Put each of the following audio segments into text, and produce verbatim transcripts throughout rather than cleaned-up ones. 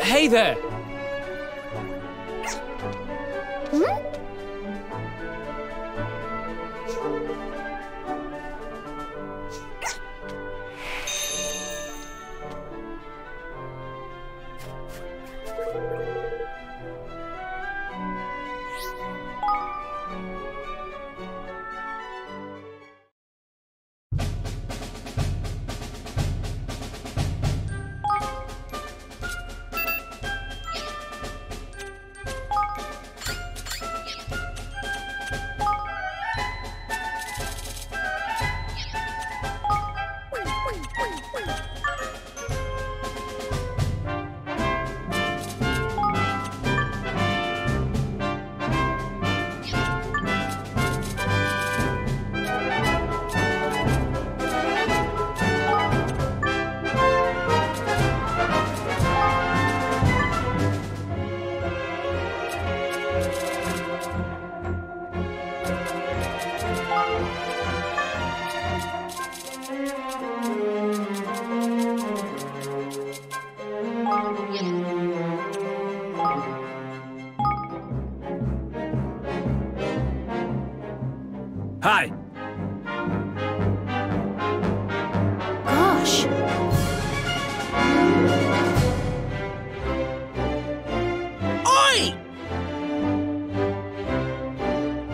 Hey there! Bye. Hi. Gosh. Oi!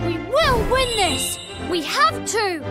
We will win this. We have to.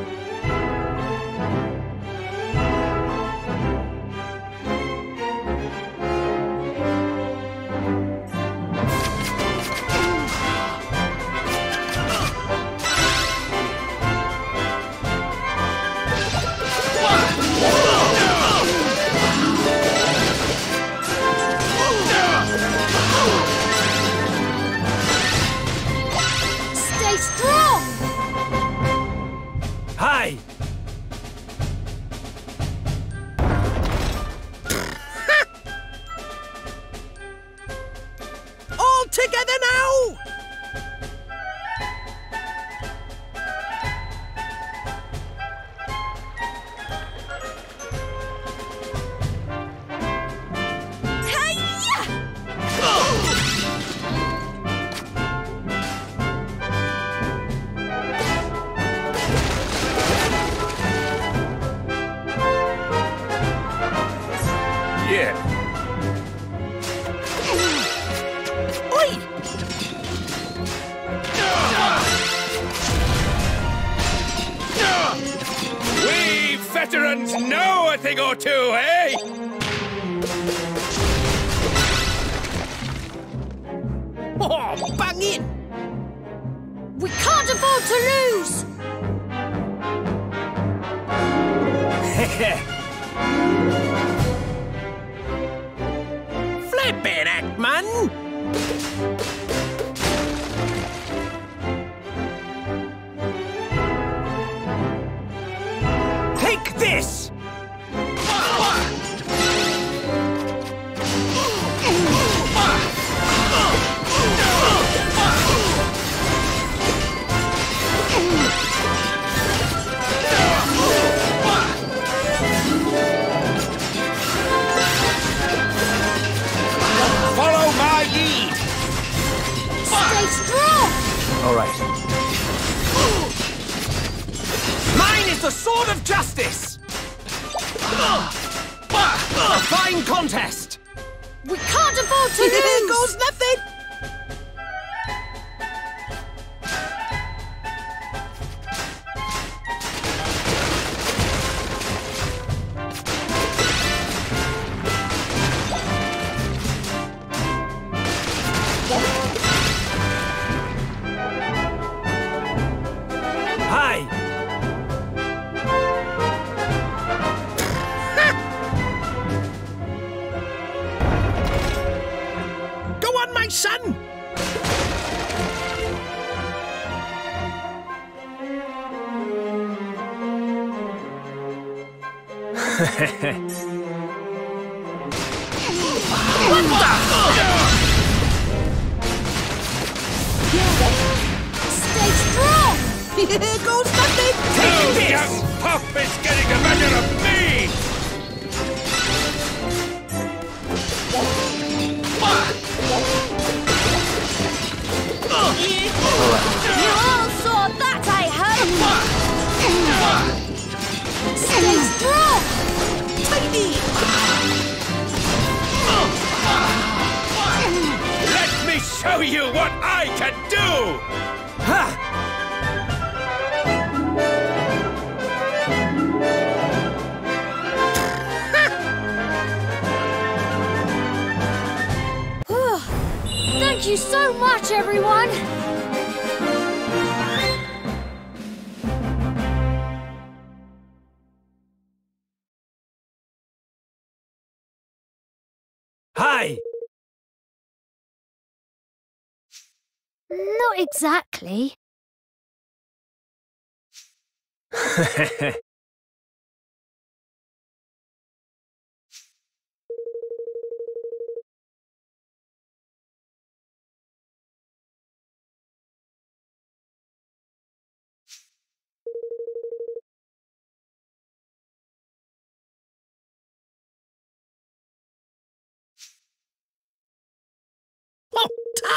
Not exactly.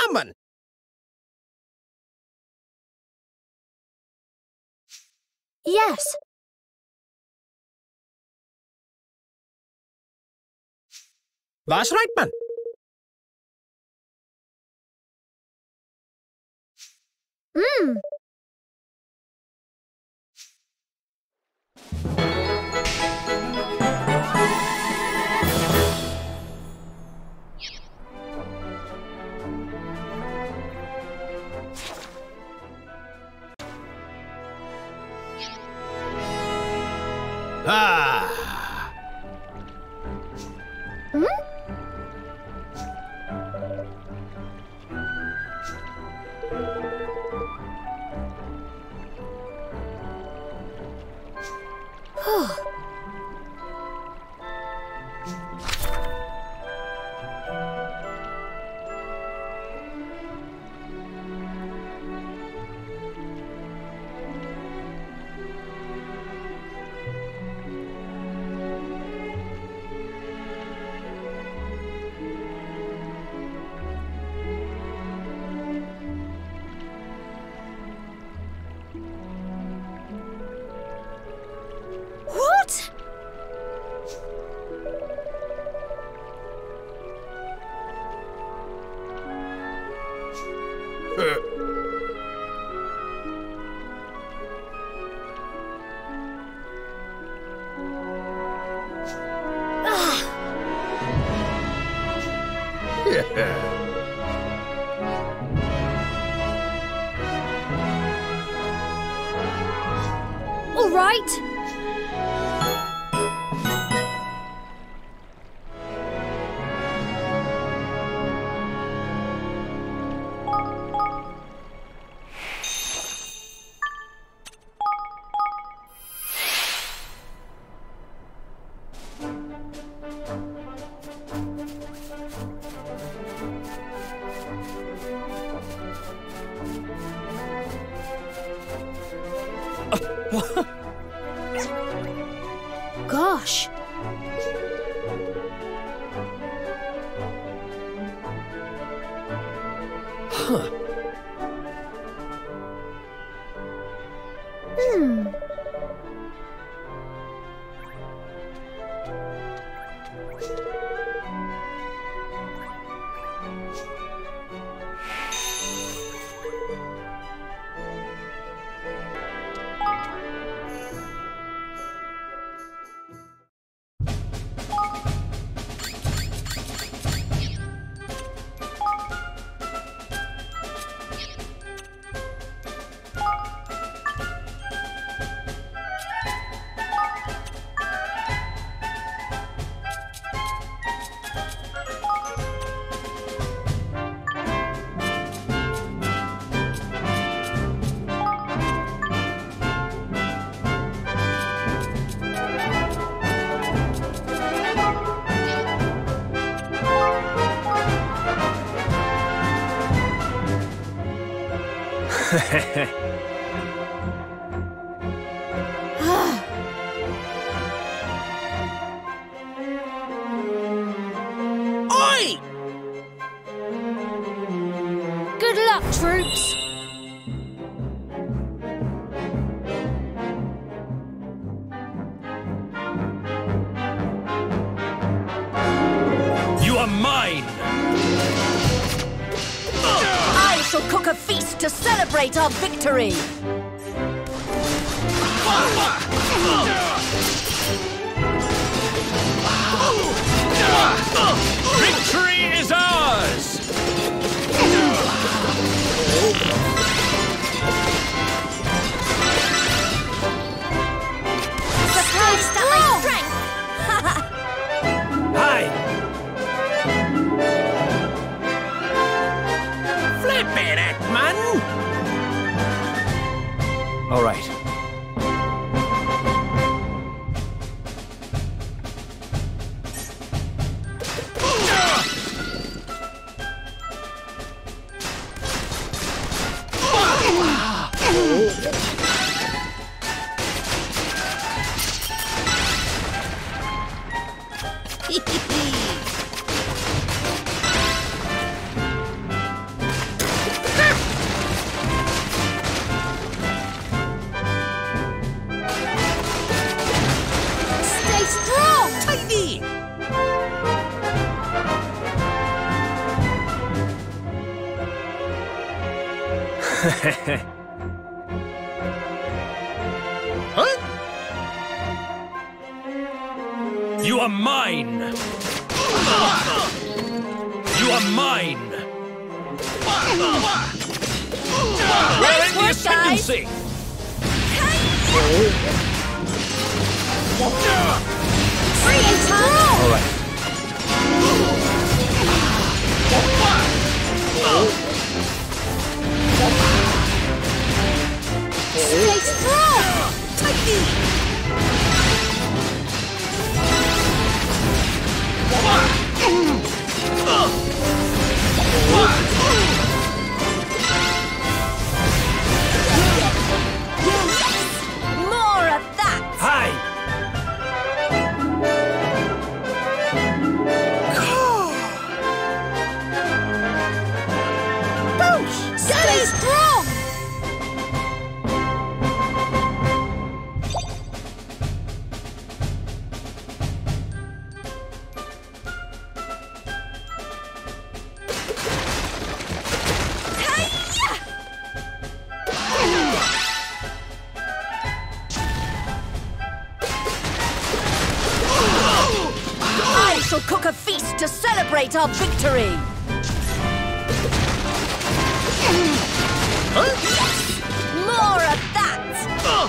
common. Yes. That's right, man. Hmm. Ah. Hmm? All right. Gosh. Huh. Hmm. Oi! Good luck, troops! You are mine! Cook a feast to celebrate our victory! Victory is ours! Surprised at my strength! Hi! All right. Huh? You are mine. You are mine. We're in the ascendancy. All right. Space throw! Take me! More of that! Hi! Boosh! Space throw! Cook a feast to celebrate our victory! Huh? Yes! More of that! Uh.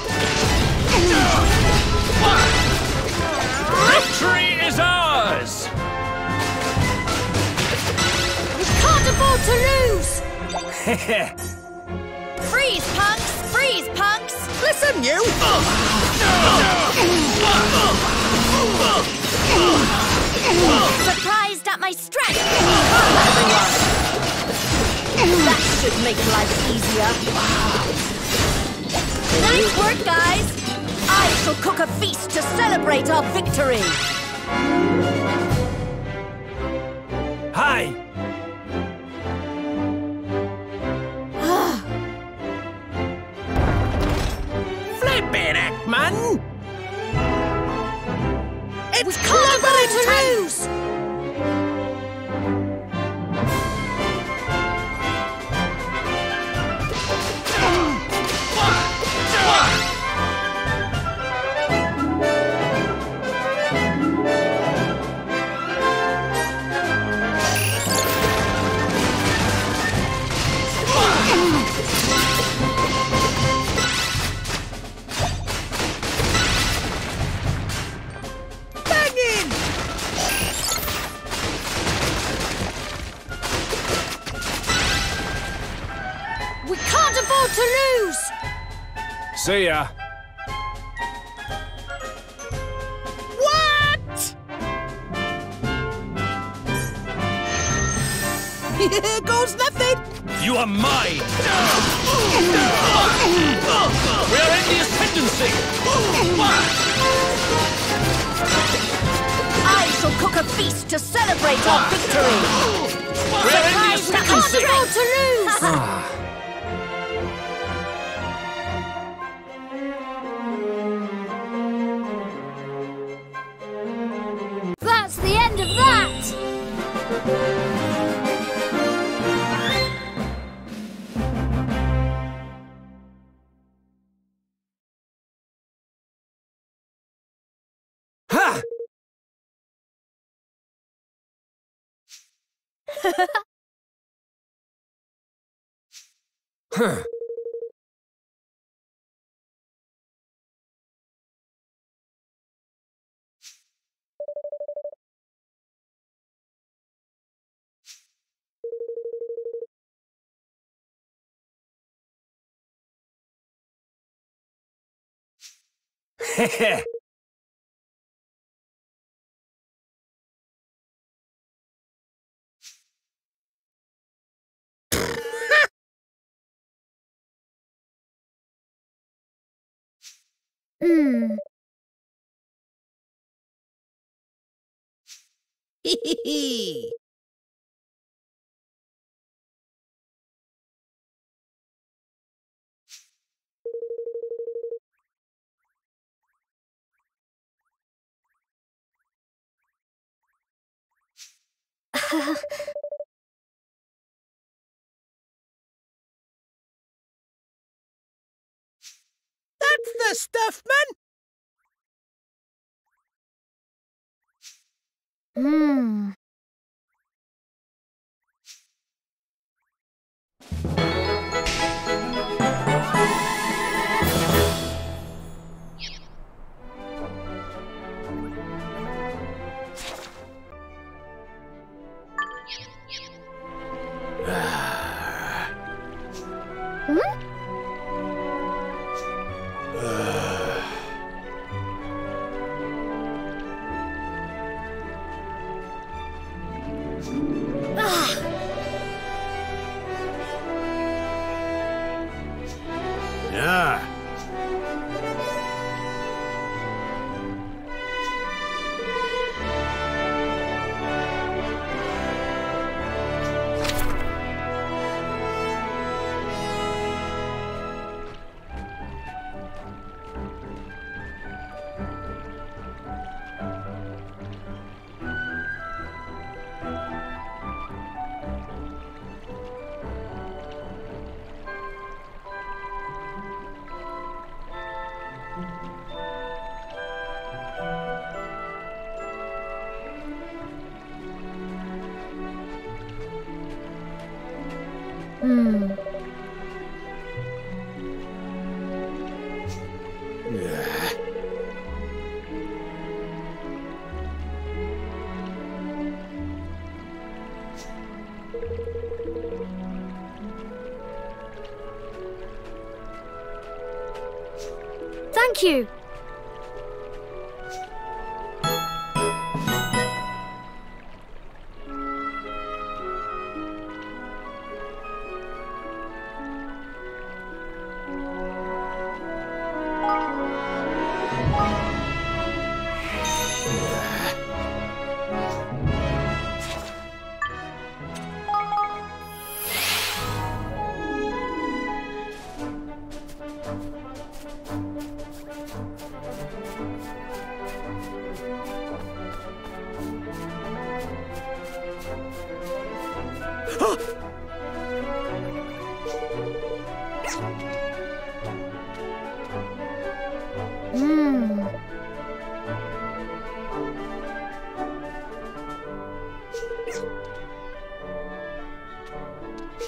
Victory is ours! We can't afford to lose! Freeze, punks! Freeze, punks! Listen, you! Uh. Surprised at my strength! Come, everyone! That should make life easier. Nice work, guys! I shall cook a feast to celebrate our victory! Hi! Flippin' Ackman! It's clever to lose! We can't afford to lose! See ya! What? Here goes nothing! You are mine! We're in the ascendancy! I shall cook a feast to celebrate our victory! We're in the ascendancy! We can't afford to lose! Huh. Hehe. Hmm. Hee hee. the stuff, man! Hmm... Thank you.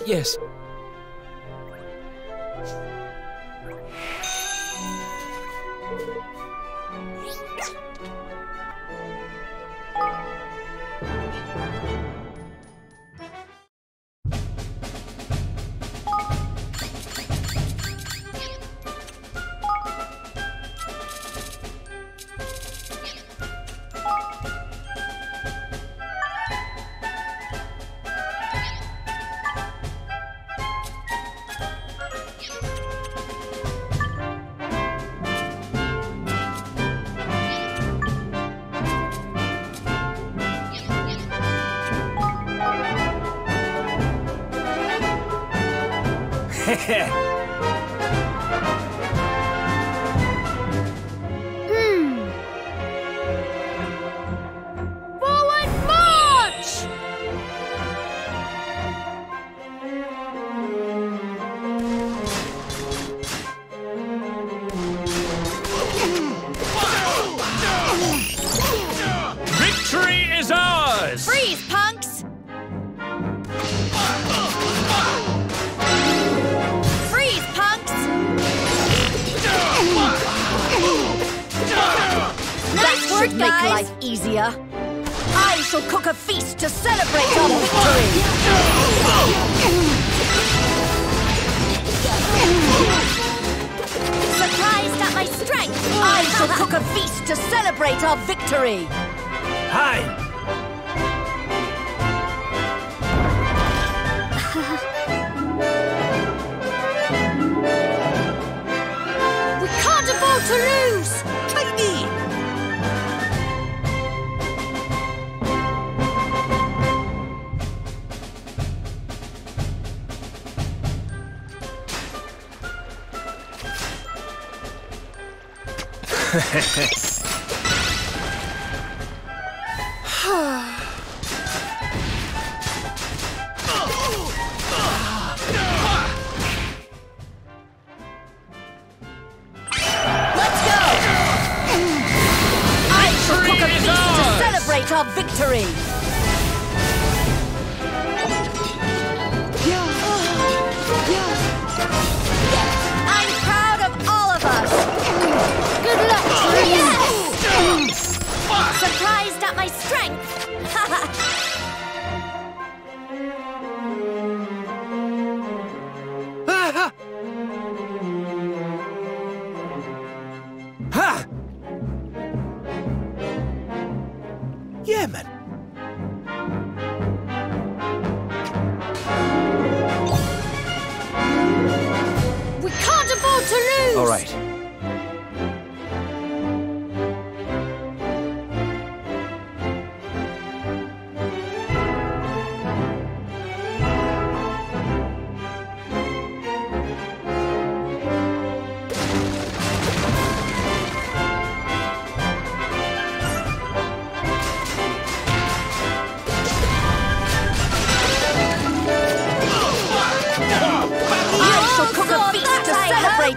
Yes. right.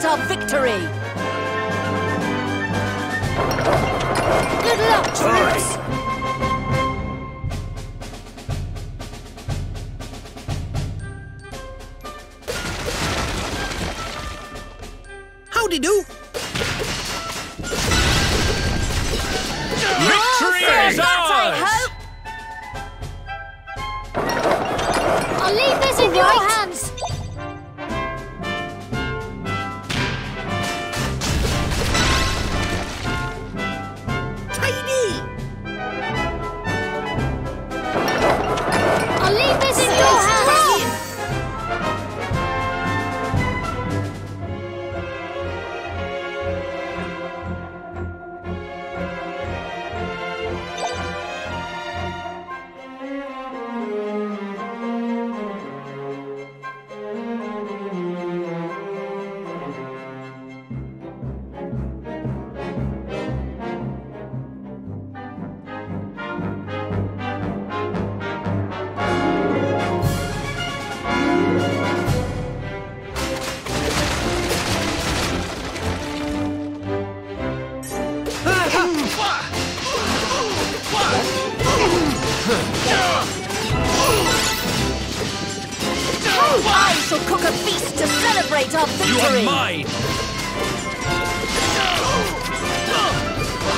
Our victory. Good luck, troops. Howdy do. Victory is ours. I'll leave this in your hands. I shall cook a feast to celebrate our victory! You are mine!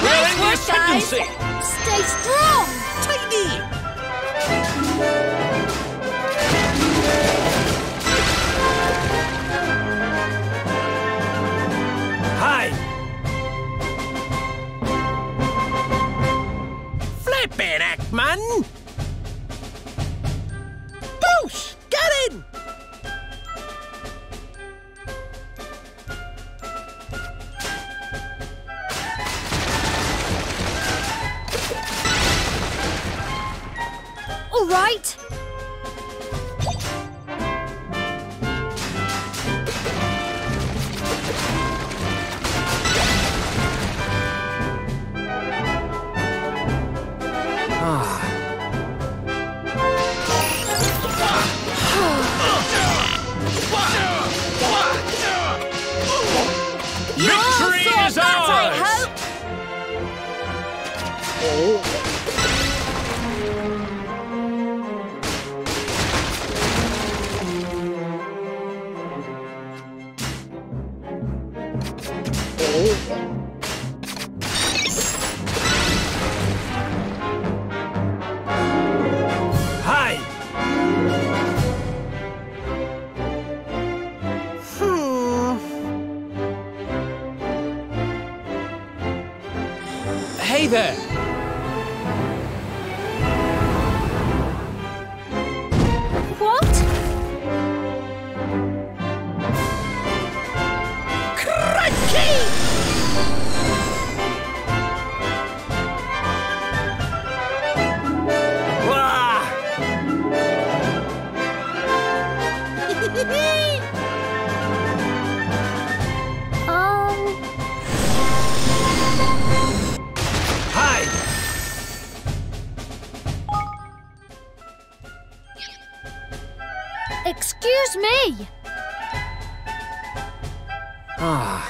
We're in this tendency! Stay strong! Tidy! Hi! Flippin' act, man! Boosh! Get in! All right. Hi. Hmm. Hey there. Excuse me. Ah.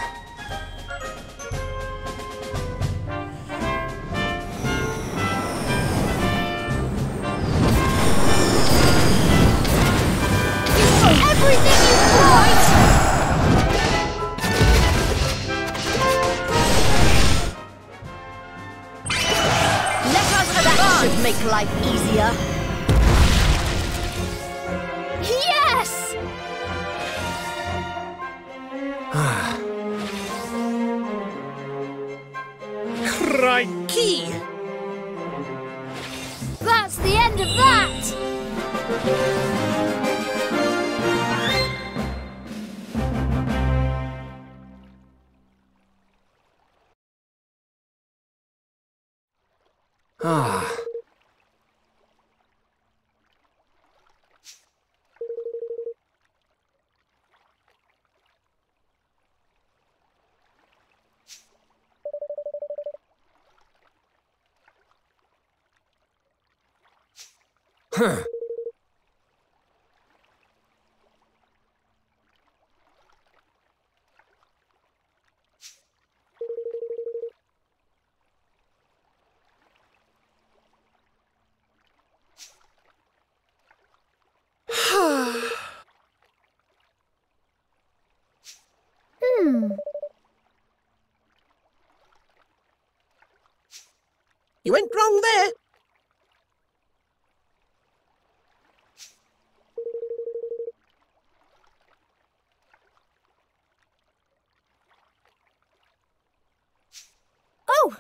Crikey! That's the end of that! Ah. Huh. Hmm. You went wrong there. Oh.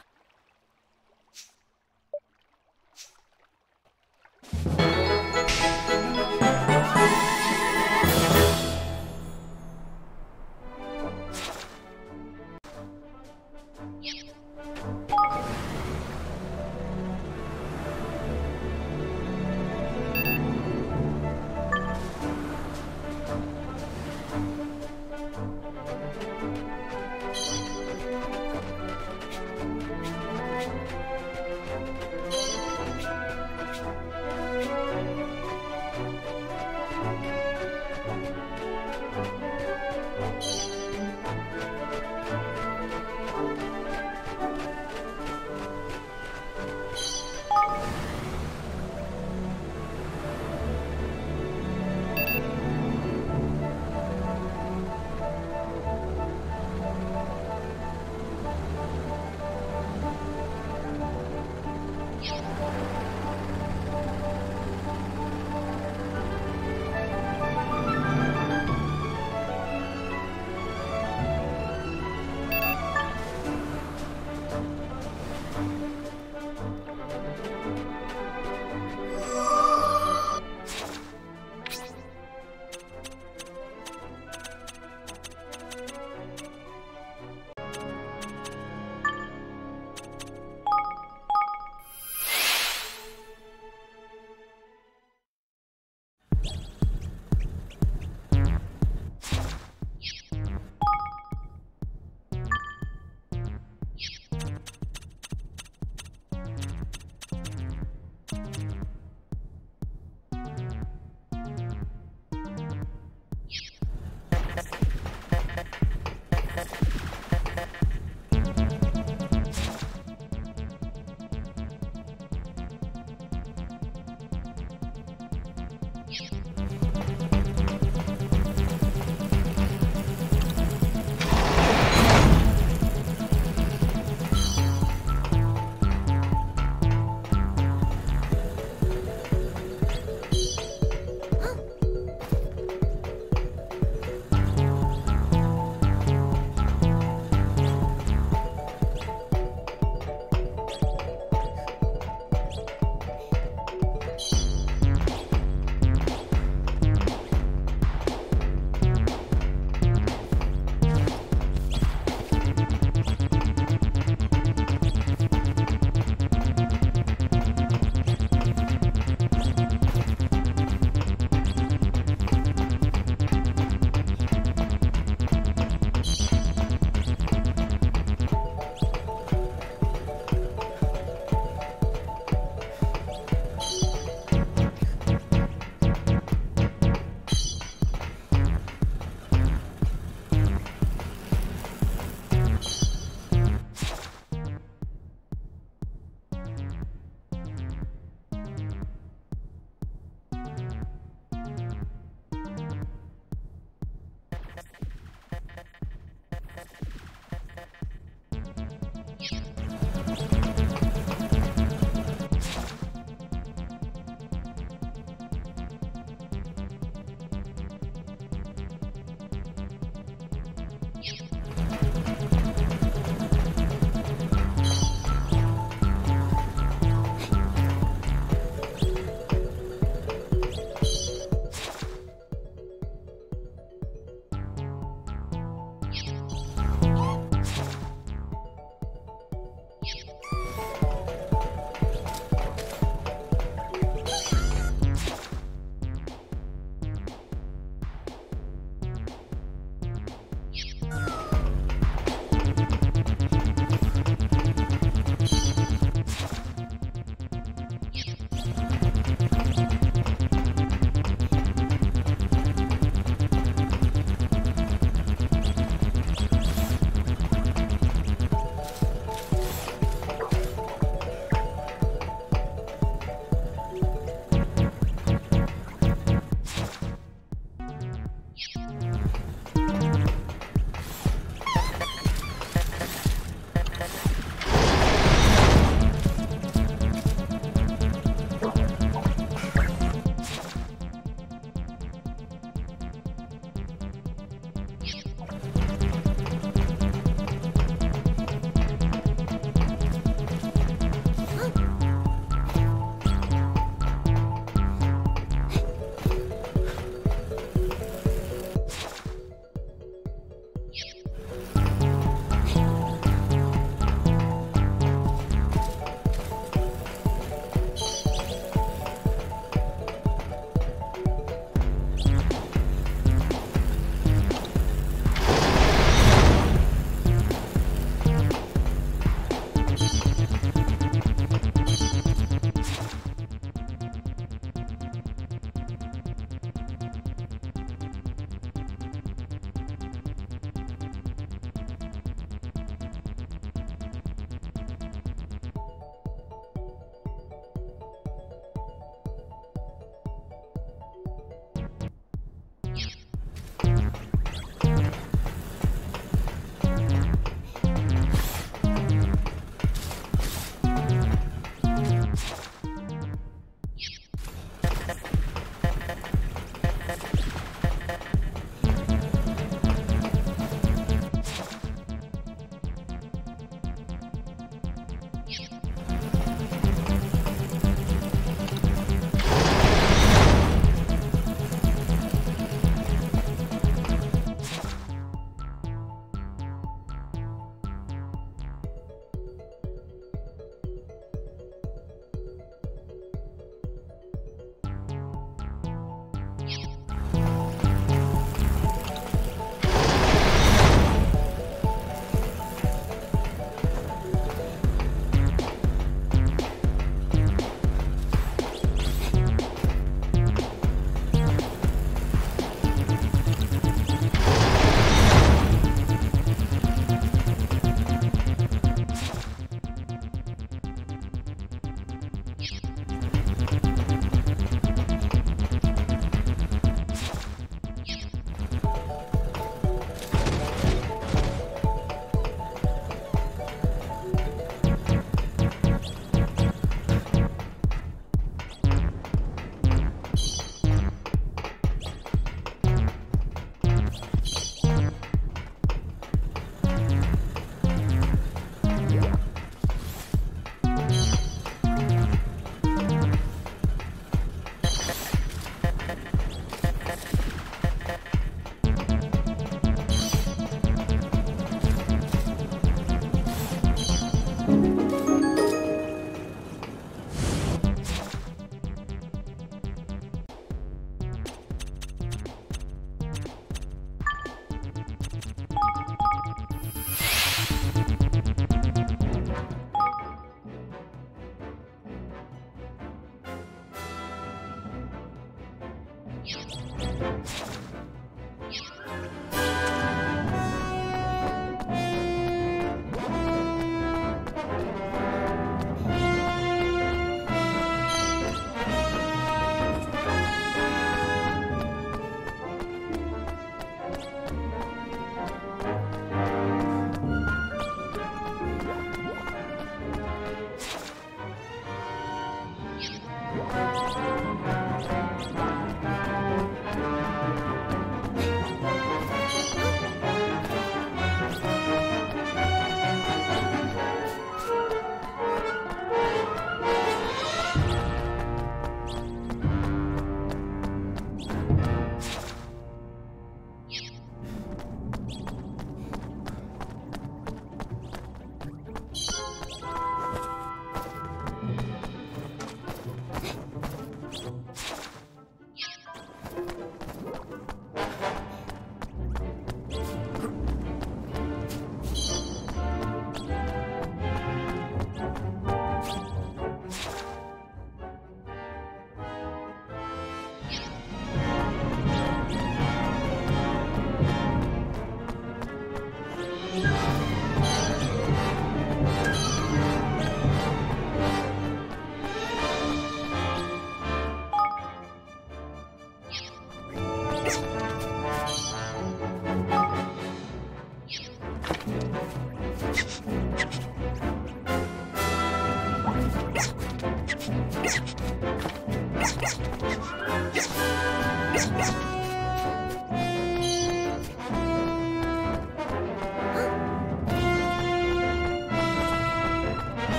You